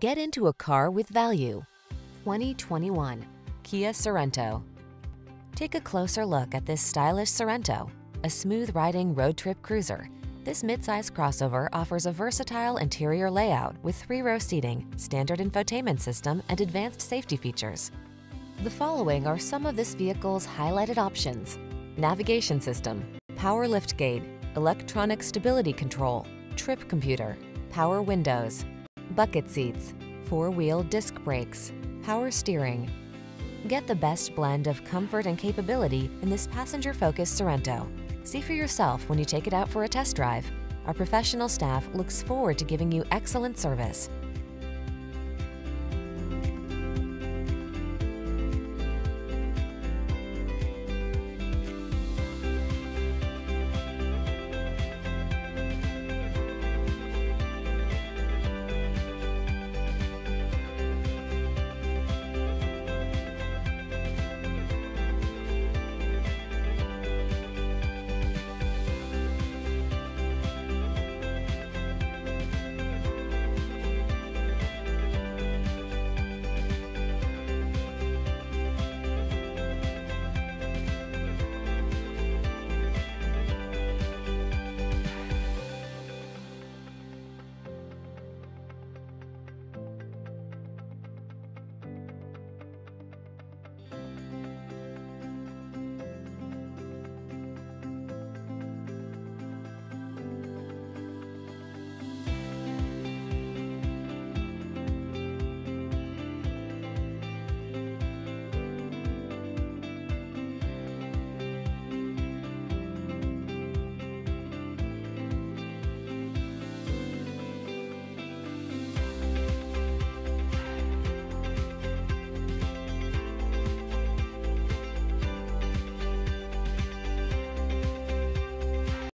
Get into a car with value. 2021 Kia Sorento. Take a closer look at this stylish Sorento, a smooth-riding road trip cruiser. This midsize crossover offers a versatile interior layout with three-row seating, standard infotainment system, and advanced safety features. The following are some of this vehicle's highlighted options: navigation system, power liftgate, electronic stability control, trip computer, power windows, bucket seats, four-wheel disc brakes, power steering. Get the best blend of comfort and capability in this passenger-focused Sorento. See for yourself when you take it out for a test drive. Our professional staff looks forward to giving you excellent service.